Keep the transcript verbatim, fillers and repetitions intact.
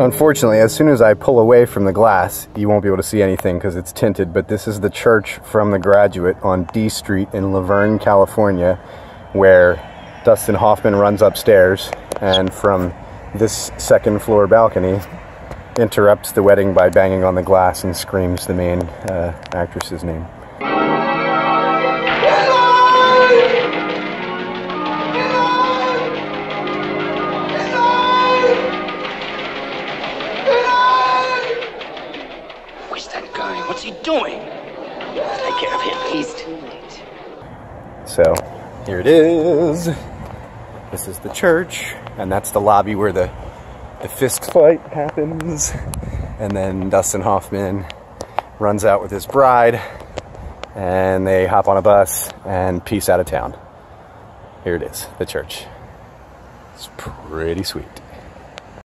Unfortunately, as soon as I pull away from the glass, you won't be able to see anything because it's tinted, but this is the church from The Graduate on D Street in La Verne, California, where Dustin Hoffman runs upstairs and from this second floor balcony interrupts the wedding by banging on the glass and screams the main uh, actress's name. What's he doing? Take care of him. He's too late. So, here it is. This is the church, and that's the lobby where the, the fist fight happens. And then Dustin Hoffman runs out with his bride, and they hop on a bus and peace out of town. Here it is, the church. It's pretty sweet.